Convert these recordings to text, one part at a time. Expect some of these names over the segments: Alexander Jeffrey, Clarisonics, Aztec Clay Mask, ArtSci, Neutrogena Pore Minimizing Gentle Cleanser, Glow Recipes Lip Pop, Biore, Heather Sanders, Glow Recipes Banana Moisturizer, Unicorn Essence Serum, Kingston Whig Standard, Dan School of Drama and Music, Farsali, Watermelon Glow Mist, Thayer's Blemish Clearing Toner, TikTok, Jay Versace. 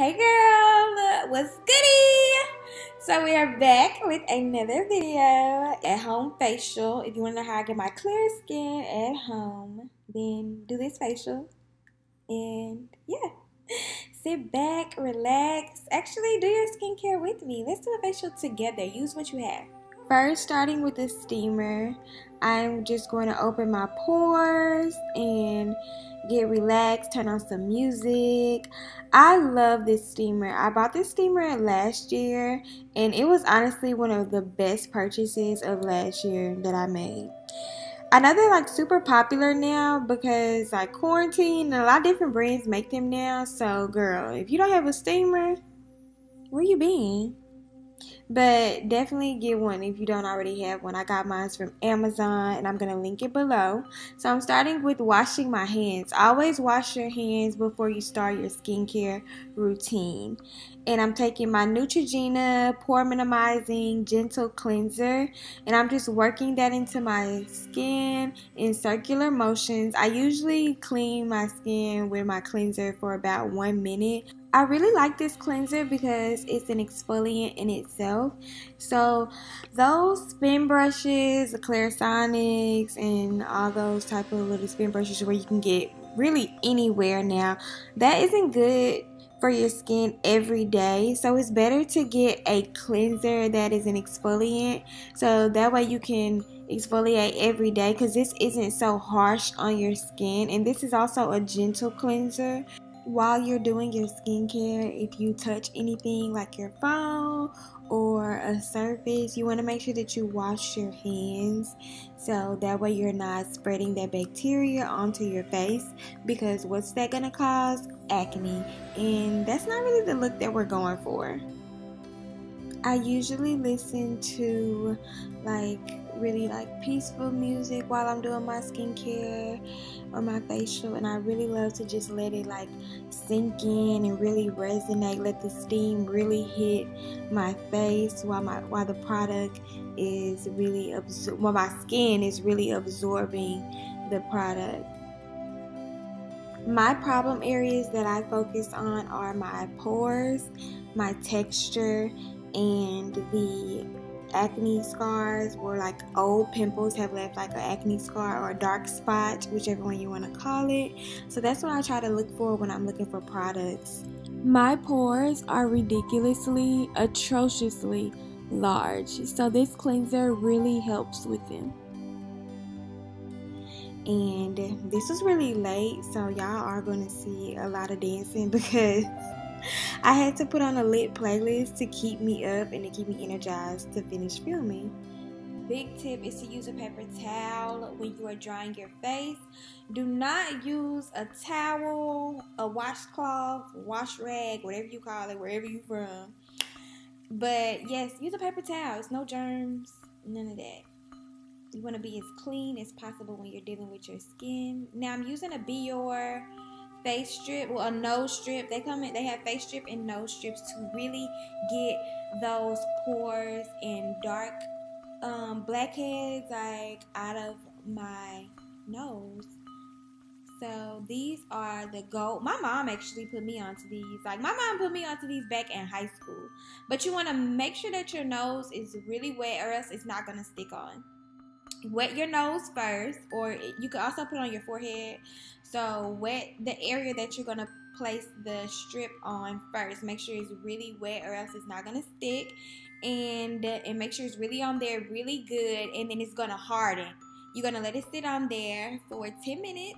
Hey girl, what's goody? So we are back with another video, at home facial. If you want to know how I get my clear skin at home, then do this facial. And yeah, sit back, relax, actually do your skincare with me. Let's do a facial together, use what you have. First, starting with the steamer, I'm just going to open my pores and get relaxed, turn on some music. I love this steamer. I bought this steamer last year and it was honestly one of the best purchases of last year that I made. I know they're like super popular now because like quarantine and a lot of different brands make them now. So girl, if you don't have a steamer, where you been? But definitely get one if you don't already have one. I got mine from Amazon and I'm going to link it below. So I'm starting with washing my hands. Always wash your hands before you start your skincare routine. And I'm taking my Neutrogena Pore Minimizing Gentle Cleanser and I'm just working that into my skin in circular motions. I usually clean my skin with my cleanser for about 1 minute. I really like this cleanser because it's an exfoliant in itself. So those spin brushes, the Clarisonics and all those type of little spin brushes where you can get really anywhere now, that isn't good for your skin every day. So it's better to get a cleanser that is an exfoliant, so that way you can exfoliate every day because this isn't so harsh on your skin. And this is also a gentle cleanser. While you're doing your skincare, if you touch anything like your phone or a surface, you want to make sure that you wash your hands so that way you're not spreading that bacteria onto your face, because what's that gonna cause? Acne, and that's not really the look that we're going for. I usually listen to really peaceful music while I'm doing my skincare or my facial, and I really love to just let it like sink in and really resonate, let the steam really hit my face while the product is really my skin is really absorbing the product. My problem areas that I focus on are my pores, my texture, and the acne scars, where like old pimples have left like an acne scar or a dark spot, whichever one you want to call it. So that's what I try to look for when I'm looking for products. My pores are ridiculously, atrociously large, so this cleanser really helps with them. And this was really late, so y'all are going to see a lot of dancing because I had to put on a lit playlist to keep me up and to keep me energized to finish filming. Big tip is to use a paper towel when you are drying your face. Do not use a towel, a washcloth, wash rag, whatever you call it, wherever you from. But yes, use a paper towel. It's no germs, none of that. You want to be as clean as possible when you're dealing with your skin. Now I'm using a Biore face strip, well, a nose strip. They have face strip and nose strips to really get those pores and dark blackheads like out of my nose. So these are the gold. My mom actually put me onto these. Like my mom put me onto these back in high school. But you want to make sure that your nose is really wet, or else it's not going to stick on. Wet your nose first, or you can also put it on your forehead. So wet the area that you're going to place the strip on first. Make sure it's really wet, or else it's not going to stick. And make sure it's really on there really good, and then it's going to harden. You're going to let it sit on there for 10 minutes.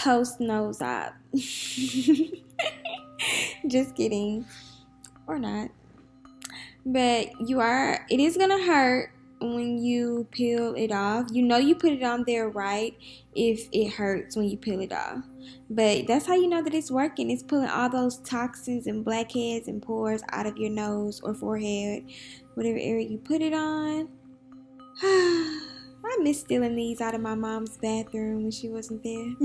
Post nose up. Just kidding. Or not. But it is going to hurt when you peel it off. You know you put it on there right if it hurts when you peel it off. But that's how you know that it's working. It's pulling all those toxins and blackheads and pores out of your nose or forehead, whatever area you put it on. I miss stealing these out of my mom's bathroom when she wasn't there.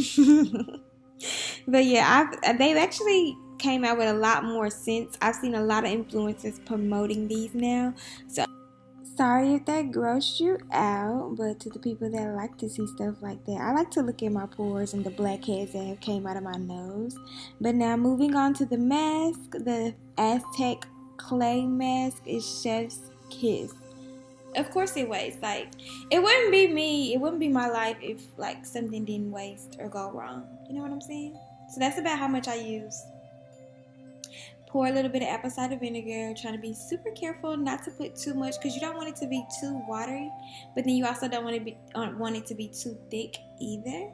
But yeah, they've actually came out with a lot more since. I've seen a lot of influencers promoting these now. So Sorry if that grossed you out, but to the people that like to see stuff like that, I like to look at my pores and the blackheads that have came out of my nose. But now moving on to the mask, the Aztec Clay Mask is Chef's Kiss. Of course it weighs. Like, it wouldn't be me, it wouldn't be my life if like something didn't waste or go wrong. You know what I'm saying? So that's about how much I used. Pour a little bit of apple cider vinegar, trying to be super careful not to put too much because you don't want it to be too watery, but then you also don't want it to be too thick either.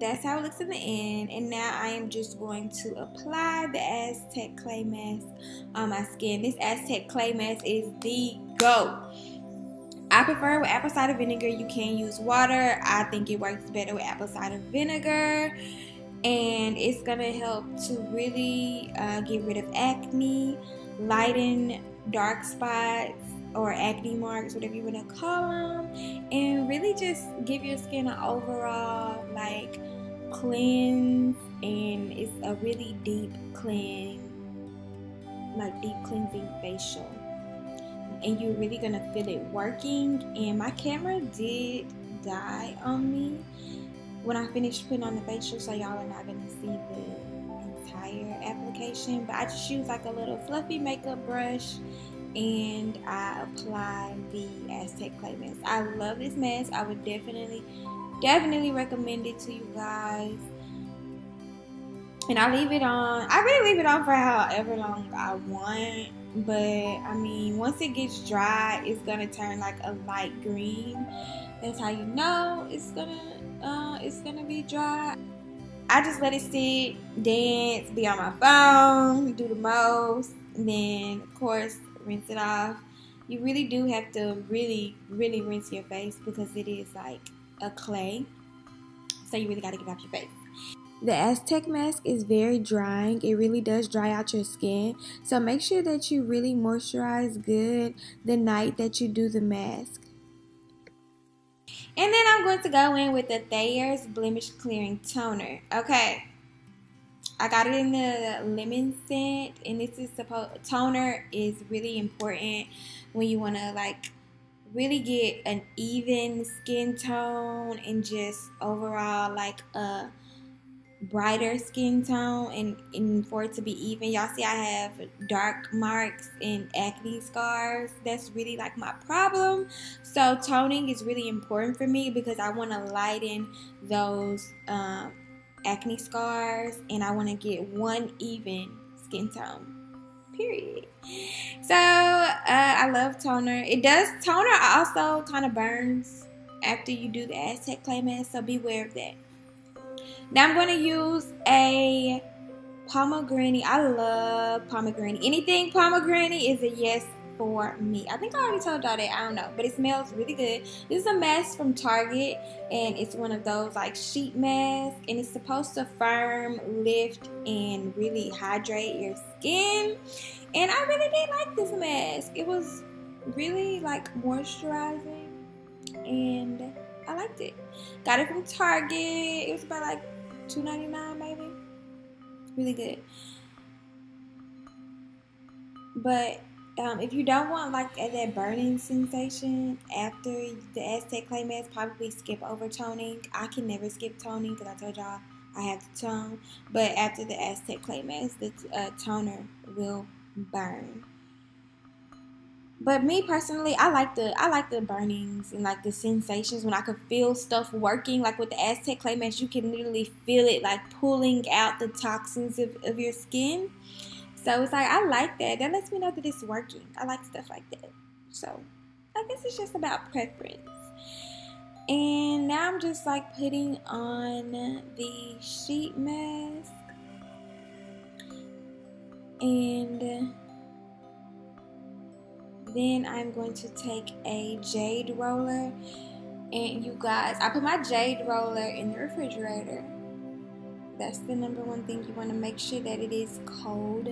That's how it looks in the end, and now I am just going to apply the Aztec Clay Mask on my skin. This Aztec Clay Mask is the GOAT. I prefer it with apple cider vinegar. You can use water. I think it works better with apple cider vinegar, and it's gonna help to really get rid of acne, lighten dark spots or acne marks, whatever you wanna call them, and really just give your skin an overall like cleanse, and it's a really deep cleanse, like deep cleansing facial. And you're really gonna feel it working. And my camera did die on me when I finished putting on the facial, so y'all are not gonna see the entire application, but I just use like a little fluffy makeup brush and I apply the Aztec Clay Mask. I love this mask. I would definitely recommend it to you guys. And I leave it on. I really leave it on for however long I want. But I mean, once it gets dry, it's gonna turn like a light green. That's how you know it's gonna be dry. I just let it sit, dance, be on my phone, do the most, and then of course rinse it off. You really do have to really rinse your face because it is like a clay, so you really gotta get off your face. The Aztec mask is very drying. It really does dry out your skin. So make sure that you really moisturize good the night that you do the mask. And then I'm going to go in with the Thayer's Blemish Clearing Toner. Okay. I got it in the lemon scent, and this is toner is really important when you want to like really get an even skin tone and just overall like a brighter skin tone, and for it to be even. Y'all see I have dark marks and acne scars. That's really like my problem, so toning is really important for me because I want to lighten those acne scars, and I want to get one even skin tone, period. So I love toner. Toner also kind of burns after you do the Aztec Clay Mask, so beware of that. Now I'm going to use a pomegranate. I love pomegranate. Anything pomegranate is a yes for me. I think I already told y'all that. I don't know. But it smells really good. This is a mask from Target. And it's one of those like sheet masks. And it's supposed to firm, lift, and really hydrate your skin. And I really did like this mask. It was really like moisturizing. And I liked it. Got it from Target. It was about like $2.99 maybe. Really good. But if you don't want like that burning sensation after the Aztec Clay Mask, probably skip over toning. I can never skip toning because I told y'all I have to tone. But after the Aztec Clay Mask, the toner will burn. But me personally, I like the burnings and like the sensations when I could feel stuff working. Like with the Aztec Clay Mask, you can literally feel it like pulling out the toxins of your skin. So it's like, I like that. That lets me know that it's working. I like stuff like that. So I guess it's just about preference. And now I'm just like putting on the sheet mask. And then I'm going to take a jade roller, and you guys, I put my jade roller in the refrigerator. That's the number one thing. You want to make sure that it is cold,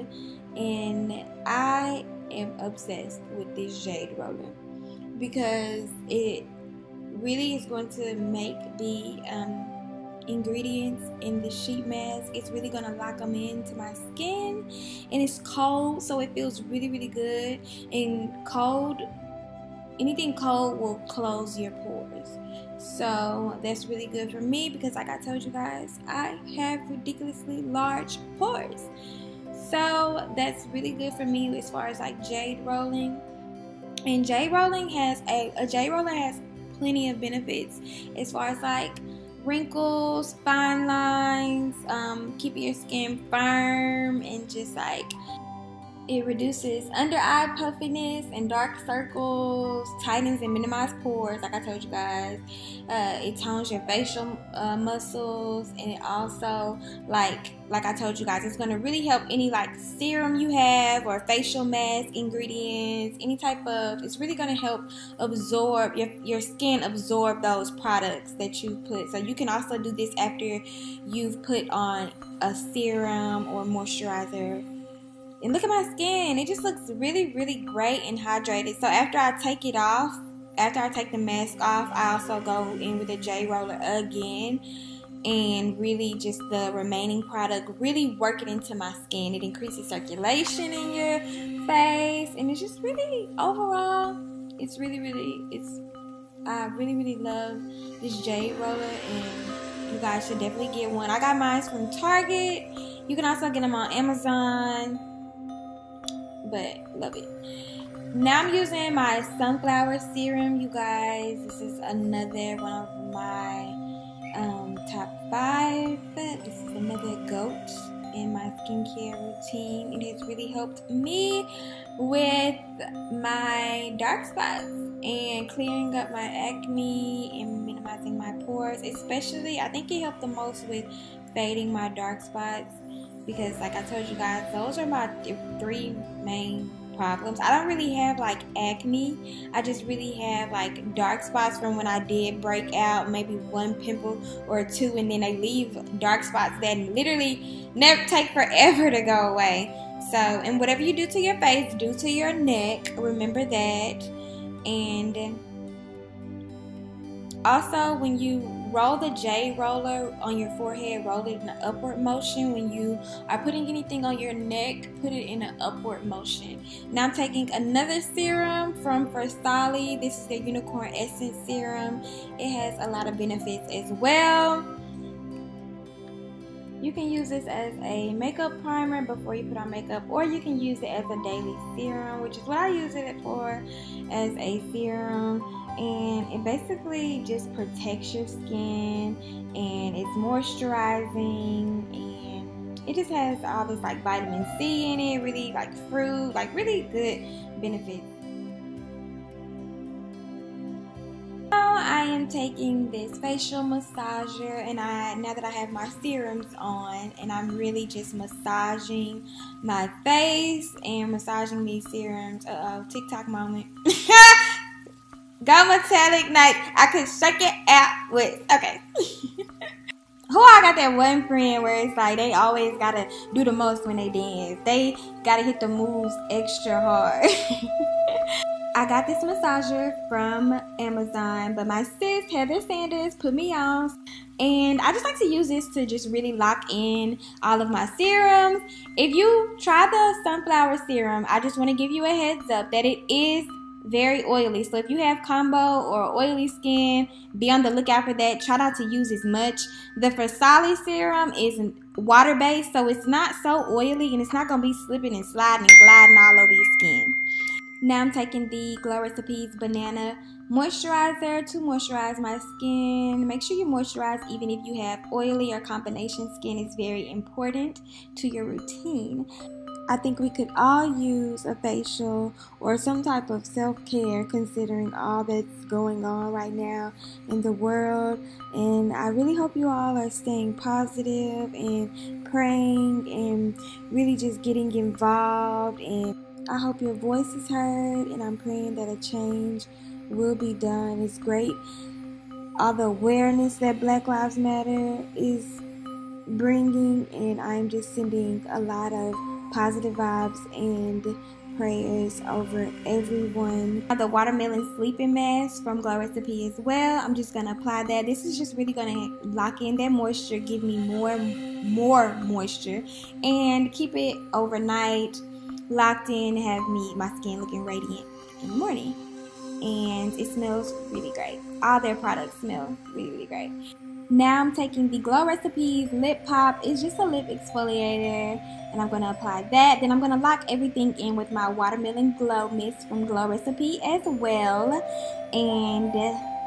and I am obsessed with this jade roller because it really is going to make the ingredients in the sheet mask. It's really gonna lock them into my skin, and it's cold, so it feels really, really good. And cold, anything cold will close your pores. So that's really good for me because, like I told you guys, I have ridiculously large pores. So that's really good for me as far as like jade rolling. And jade rolling has a jade roller has plenty of benefits as far as like wrinkles, fine lines, keeping your skin firm, and just like it reduces under eye puffiness and dark circles, tightens and minimizes pores, like I told you guys. It tones your facial muscles, and it also, like I told you guys, it's going to really help any like serum you have or facial mask ingredients, any type of, it's really going to help absorb, your skin absorb those products that you put. So you can also do this after you've put on a serum or moisturizer. And look at my skin. It just looks really, really great and hydrated. So after I take it off, after I take the mask off, I also go in with a J-Roller again. And really just the remaining product, really work it into my skin. It increases circulation in your face. And it's just really, overall, it's really, really, I really, really love this J-Roller. And you guys should definitely get one. I got mine from Target. You can also get them on Amazon. But love it. Now I'm using my sunflower serum, you guys. This is another one of my top 5. This is another goat in my skincare routine. It has really helped me with my dark spots and clearing up my acne and minimizing my pores. Especially, I think it helped the most with fading my dark spots. Because like I told you guys, those are my 3 main problems. I don't really have like acne. I just really have like dark spots from when I did break out, maybe 1 pimple or 2, and then they leave dark spots that literally never take forever to go away. So, and whatever you do to your face, do to your neck. Remember that. And also when you roll the J roller on your forehead, roll it in an upward motion. When you are putting anything on your neck, put it in an upward motion. Now I'm taking another serum from Farsali. This is the Unicorn Essence Serum. It has a lot of benefits as well. You can use this as a makeup primer before you put on makeup, or you can use it as a daily serum, which is what I use it for, as a serum. And it basically just protects your skin, and it's moisturizing, and it just has all this like vitamin C in it, really like fruit, like really good benefits. So I am taking this facial massager, and now that I have my serums on, and I'm really just massaging my face and massaging these serums. Uh-oh, TikTok moment. Go metallic night. I could shake it out with. Okay. Who I got that one friend where it's like they always gotta do the most when they dance. They gotta hit the moves extra hard. I got this massager from Amazon, but my sis Heather Sanders put me on. And I just like to use this to just really lock in all of my serums. If you try the sunflower serum, I just want to give you a heads up that it is very oily. So if you have combo or oily skin, be on the lookout for that. Try not to use as much. The Farsali serum is water-based, so it's not so oily, and it's not going to be slipping and sliding and gliding all over your skin. Now I'm taking the Glow Recipes Banana Moisturizer to moisturize my skin. Make sure you moisturize even if you have oily or combination skin. It's very important to your routine. I think we could all use a facial or some type of self-care considering all that's going on right now in the world. And I really hope you all are staying positive and praying and really just getting involved. And I hope your voice is heard, and I'm praying that a change will be done. It's great. All the awareness that Black Lives Matter is bringing, and I'm just sending a lot of positive vibes and prayers over everyone. The Watermelon Sleeping Mask from Glow Recipe as well. I'm just going to apply that. This is just really going to lock in that moisture, give me more moisture, and keep it overnight locked in, have me, my skin looking radiant in the morning. And it smells really great. All their products smell really, really great. Now I'm taking the Glow Recipes Lip Pop. It's just a lip exfoliator, and I'm going to apply that. Then I'm going to lock everything in with my Watermelon Glow Mist from Glow Recipe as well. And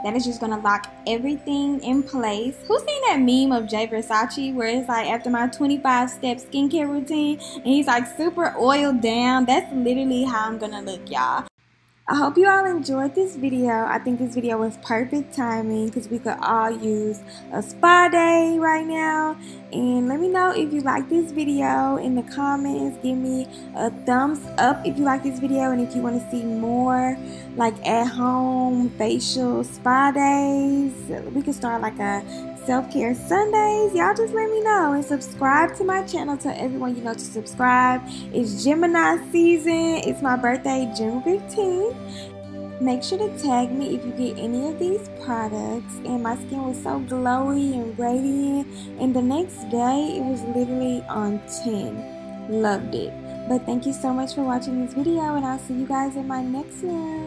that is just going to lock everything in place. Who's seen that meme of Jay Versace where it's like, after my 25-step skincare routine, and he's like super oiled down? That's literally how I'm going to look, y'all. I hope you all enjoyed this video. I think this video was perfect timing because we could all use a spa day right now. And let me know if you like this video in the comments. Give me a thumbs up if you like this video, and if you want to see more like at home facial spa days. We could start like a self-care Sundays. Y'all just let me know, and subscribe to my channel. Tell everyone you know to subscribe. It's Gemini season. It's my birthday, June 15th. Make sure to tag me if you get any of these products. And my skin was so glowy and radiant, and the next day it was literally on 10. Loved it. But thank you so much for watching this video, and I'll see you guys in my next one.